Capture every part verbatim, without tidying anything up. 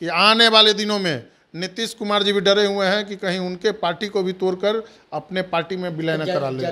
कि आने वाले दिनों में नीतीश कुमार जी भी डरे हुए हैं कि कहीं उनके पार्टी को भी तोड़कर अपने पार्टी में विलय न करा ले।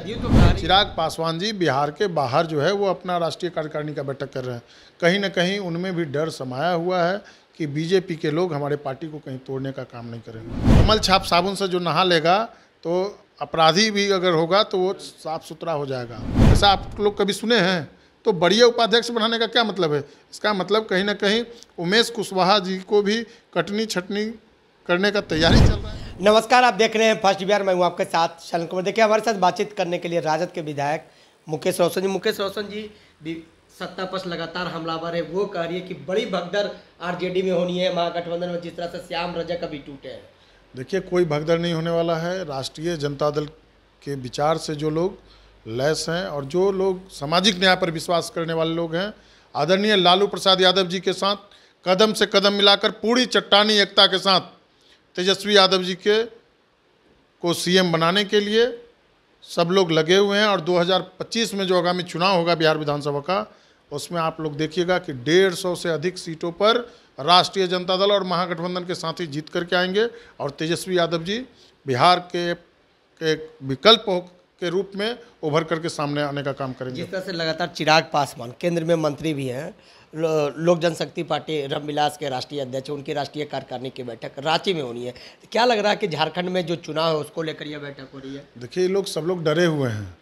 चिराग पासवान जी बिहार के बाहर जो है वो अपना राष्ट्रीय कार्यकारिणी का बैठक कर रहे हैं, कहीं ना कहीं उनमें भी डर समाया हुआ है कि बीजेपी के लोग हमारे पार्टी को कहीं तोड़ने का काम नहीं करेंगे। कमल छाप साबुन से जो नहा लेगा तो अपराधी भी अगर होगा तो वो साफ सुथरा हो जाएगा। ऐसा आप लोग कभी सुने हैं? तो बढ़िया उपाध्यक्ष बनाने का क्या मतलब है? इसका मतलब कहीं ना कहीं उमेश कुशवाहा जी को भी कटनी छटनी करने का तैयारी चल रहा है। नमस्कार, आप देख रहे हैं फर्स्ट बिहार, मैं हूं आपके साथ शैलेंद्र कुमार। देखिए, हमारे साथ बातचीत करने के लिए राजद के विधायक मुकेश रोशन जी। मुकेश रोशन जी भी सत्ता पर लगातार हमलावर है, वो कह रही है कि बड़ी भगदड़ आरजेडी में होनी है महागठबंधन में, जिस तरह से श्याम रजा का भी टूटे हैं। देखिए, कोई भगदड़ नहीं होने वाला है। राष्ट्रीय जनता दल के विचार से जो लोग लैस हैं और जो लोग सामाजिक न्याय पर विश्वास करने वाले लोग हैं, आदरणीय लालू प्रसाद यादव जी के साथ कदम से कदम मिलाकर पूरी चट्टानी एकता के साथ तेजस्वी यादव जी के को सीएम बनाने के लिए सब लोग लगे हुए हैं। और दो हज़ार पच्चीस में जो आगामी चुनाव होगा बिहार विधानसभा का, उसमें आप लोग देखिएगा कि डेढ़ सौ से अधिक सीटों पर राष्ट्रीय जनता दल और महागठबंधन के साथी जीत करके आएंगे और तेजस्वी यादव जी बिहार के एक विकल्प के रूप में उभर करके सामने आने का काम करेंगे। जिस तरह से लगातार चिराग पासवान केंद्र में मंत्री भी हैं, लो, लोक जनशक्ति पार्टी रामविलास के राष्ट्रीय अध्यक्ष, उनकी राष्ट्रीय कार्यकारिणी की बैठक रांची में होनी है, तो क्या लग रहा है कि झारखंड में जो चुनाव है उसको लेकर यह बैठक हो रही है? देखिए, लोग सब लोग डरे हुए हैं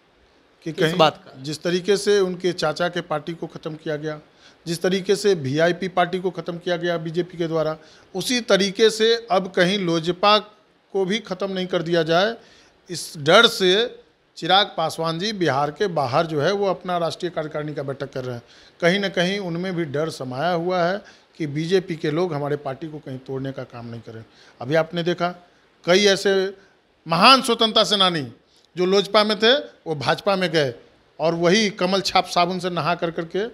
कि कहीं बात का? जिस तरीके से उनके चाचा के पार्टी को ख़त्म किया गया, जिस तरीके से वीआईपी पार्टी को ख़त्म किया गया बीजेपी के द्वारा, उसी तरीके से अब कहीं लोजपा को भी ख़त्म नहीं कर दिया जाए, इस डर से चिराग पासवान जी बिहार के बाहर जो है वो अपना राष्ट्रीय कार्यकारिणी का बैठक कर रहे हैं। कहीं ना कहीं उनमें भी डर समाया हुआ है कि बीजेपी के लोग हमारे पार्टी को कहीं तोड़ने का काम नहीं करें। अभी आपने देखा कई ऐसे महान स्वतंत्रता सेनानी जो लोजपा में थे वो भाजपा में गए और वही कमल छाप साबुन से नहा कर करके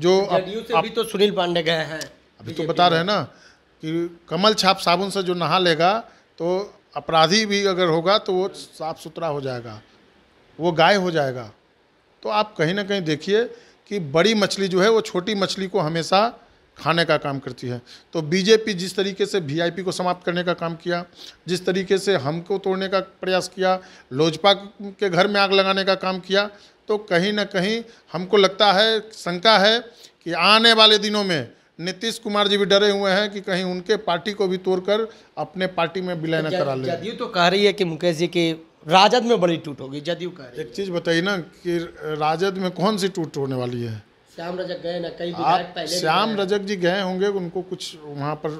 जो जदयू से भी तो सुनील पांडे गए हैं। अभी तो बता रहे हैं ना कि कमल छाप साबुन से जो नहा लेगा तो अपराधी भी अगर होगा तो वो साफ सुथरा हो जाएगा, वो गाय हो जाएगा। तो आप कहीं ना कहीं देखिए कि बड़ी मछली जो है वो छोटी मछली को हमेशा खाने का काम करती है। तो बीजेपी जिस तरीके से वीआईपी को समाप्त करने का काम किया, जिस तरीके से हमको तोड़ने का प्रयास किया, लोजपा के घर में आग लगाने का काम किया, तो कहीं ना कहीं हमको लगता है, शंका है कि आने वाले दिनों में नीतीश कुमार जी भी डरे हुए हैं कि कहीं उनके पार्टी को भी तोड़कर अपने पार्टी में विलय न करा ले। जदयू तो कह रही है कि मुकेश जी की राजद में बड़ी टूट होगी, जदयू कह रही है। एक चीज़ बताइए ना कि राजद में कौन सी टूट होने वाली है? श्याम रजक गए ना, कई विधायक पहले श्याम रजक जी गए होंगे, उनको कुछ वहाँ पर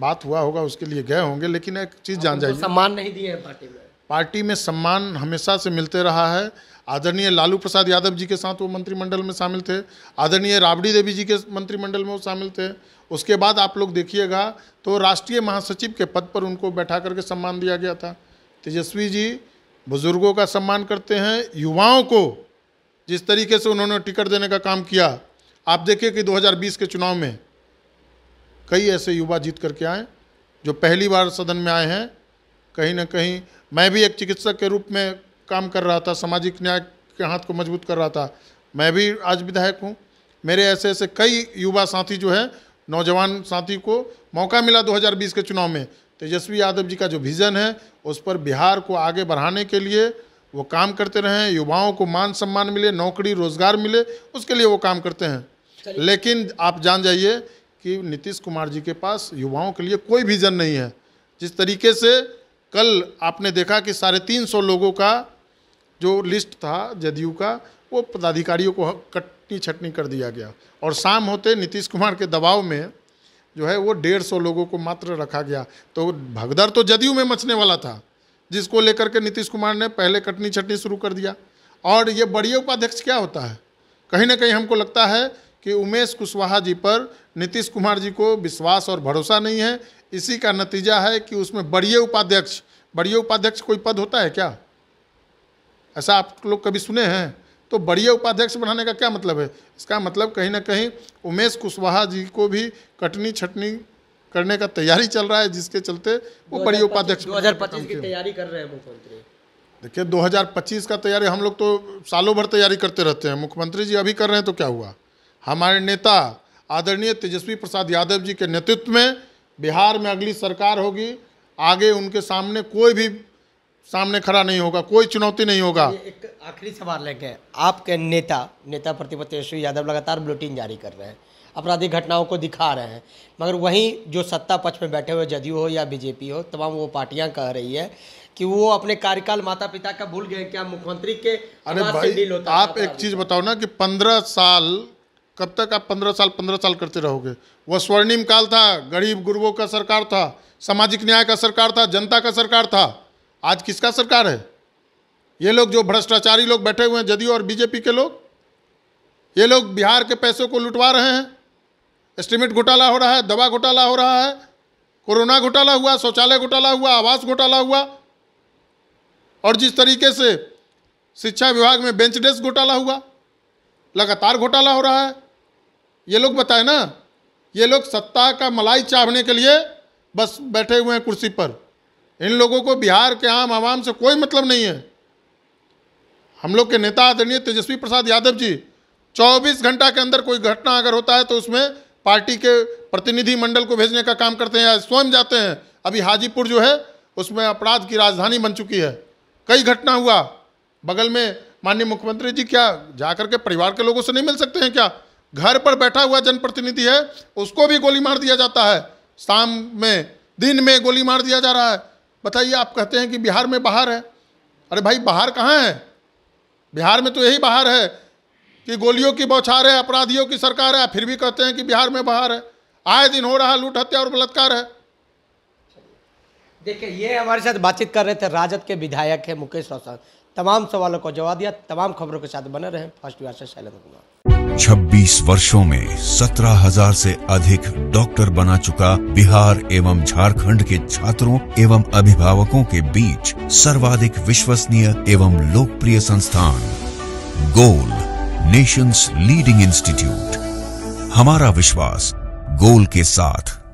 बात हुआ होगा, उसके लिए गए होंगे। लेकिन एक चीज़ जान जाइए, सम्मान नहीं दिए हैं पार्टी में। पार्टी में सम्मान हमेशा से मिलते रहा है। आदरणीय लालू प्रसाद यादव जी के साथ वो मंत्रिमंडल में शामिल थे, आदरणीय राबड़ी देवी जी के मंत्रिमंडल में वो शामिल थे। उसके बाद आप लोग देखिएगा तो राष्ट्रीय महासचिव के पद पर उनको बैठा करके सम्मान दिया गया था। तेजस्वी जी बुजुर्गों का सम्मान करते हैं, युवाओं को जिस तरीके से उन्होंने टिकट देने का काम किया, आप देखिए कि दो हज़ार बीस के चुनाव में कई ऐसे युवा जीत करके आए जो पहली बार सदन में आए हैं। कहीं ना कहीं मैं भी एक चिकित्सक के रूप में काम कर रहा था, सामाजिक न्याय के हाथ को मजबूत कर रहा था, मैं भी आज विधायक हूँ। मेरे ऐसे ऐसे कई युवा साथी जो है, नौजवान साथी को मौका मिला दो हज़ार बीस के चुनाव में। तेजस्वी यादव जी का जो विज़न है उस पर बिहार को आगे बढ़ाने के लिए वो काम करते रहें, युवाओं को मान सम्मान मिले, नौकरी रोजगार मिले, उसके लिए वो काम करते हैं। लेकिन आप जान जाइए कि नीतीश कुमार जी के पास युवाओं के लिए कोई विज़न नहीं है। जिस तरीके से कल आपने देखा कि साढ़े तीन सौ लोगों का जो लिस्ट था जदयू का, वो पदाधिकारियों को कटनी छटनी कर दिया गया और शाम होते नीतीश कुमार के दबाव में जो है वो डेढ़ सौ लोगों को मात्र रखा गया। तो भगदड़ तो जदयू में मचने वाला था, जिसको लेकर के नीतीश कुमार ने पहले कटनी छटनी शुरू कर दिया। और ये बड़े उपाध्यक्ष क्या होता है? कहीं ना कहीं हमको लगता है कि उमेश कुशवाहा जी पर नीतीश कुमार जी को विश्वास और भरोसा नहीं है। इसी का नतीजा है कि उसमें बड़े उपाध्यक्ष, बड़े उपाध्यक्ष कोई पद होता है क्या? ऐसा आप लोग कभी सुने हैं? तो बड़े उपाध्यक्ष बनाने का क्या मतलब है? इसका मतलब कहीं ना कहीं उमेश कुशवाहा जी को भी कटनी छटनी करने का तैयारी चल रहा है, जिसके चलते वो बड़े उपाध्यक्ष दो हज़ार पच्चीस की तैयारी कर रहे हैं मुख्यमंत्री। देखिए, दो हज़ार पच्चीस का तैयारी हम लोग तो सालों भर तैयारी करते रहते हैं। मुख्यमंत्री जी अभी कर रहे हैं तो क्या हुआ? हमारे नेता आदरणीय तेजस्वी प्रसाद यादव जी के नेतृत्व में बिहार में अगली सरकार होगी, आगे उनके सामने कोई भी सामने खड़ा नहीं होगा, कोई चुनौती नहीं होगा। एक आखिरी सवाल लेके, आपके नेता नेता प्रतिपक्ष तेजस्वी यादव लगातार बुलेटिन जारी कर रहे हैं, आपराधिक घटनाओं को दिखा रहे हैं, मगर वहीं जो सत्ता पक्ष में बैठे हुए जदयू हो या बीजेपी हो, तमाम वो पार्टियां कह रही है कि वो अपने कार्यकाल माता पिता का भूल गए, क्या मुख्यमंत्री के अरे भाई डील होता आप एक चीज़ बताओ ना कि पंद्रह साल कब तक आप पंद्रह साल पंद्रह साल करते रहोगे? वह स्वर्णिम काल था, गरीब गुरबों का सरकार था, सामाजिक न्याय का सरकार था, जनता का सरकार था। आज किसका सरकार है? ये लोग जो भ्रष्टाचारी लोग बैठे हुए हैं जदयू और बीजेपी के लोग, ये लोग बिहार के पैसों को लुटवा रहे हैं। एस्टीमेट घोटाला हो रहा है, दवा घोटाला हो रहा है, कोरोना घोटाला हुआ, शौचालय घोटाला हुआ, आवास घोटाला हुआ, और जिस तरीके से शिक्षा विभाग में बेंच डेस्क घोटाला हुआ, लगातार घोटाला हो रहा है। ये लोग बताए ना, ये लोग सत्ता का मलाई चावने के लिए बस बैठे हुए हैं कुर्सी पर। इन लोगों को बिहार के आम आवाम से कोई मतलब नहीं है। हम लोग के नेता आदरणीय तेजस्वी प्रसाद यादव जी चौबीस घंटा के अंदर कोई घटना अगर होता है तो उसमें पार्टी के प्रतिनिधि मंडल को भेजने का काम करते हैं या स्वयं जाते हैं। अभी हाजीपुर जो है उसमें अपराध की राजधानी बन चुकी है, कई घटना हुआ। बगल में माननीय मुख्यमंत्री जी क्या जाकर के परिवार के लोगों से नहीं मिल सकते हैं क्या? घर पर बैठा हुआ जनप्रतिनिधि है उसको भी गोली मार दिया जाता है, शाम में दिन में गोली मार दिया जा रहा है। बताइए, आप कहते हैं कि बिहार में बाहर है, अरे भाई बाहर कहाँ है? बिहार में तो यही बाहर है कि गोलियों की बौछार है, अपराधियों की सरकार है, फिर भी कहते हैं कि बिहार में बाहर है। आए दिन हो रहा लूट, हत्या और बलात्कार है। देखिए, ये हमारे साथ बातचीत कर रहे थे राजद के विधायक है मुकेश रोशन। तमाम सवालों को जवाब दिया। तमाम खबरों के साथ बने रहें फर्स्ट बिहार से शैलेंद्र कुमार। छब्बीस वर्षों में सत्रह हजार से अधिक डॉक्टर बना चुका बिहार एवं झारखंड के छात्रों एवं अभिभावकों के बीच सर्वाधिक विश्वसनीय एवं लोकप्रिय संस्थान गोल, नेशंस लीडिंग इंस्टीट्यूट। हमारा विश्वास गोल के साथ।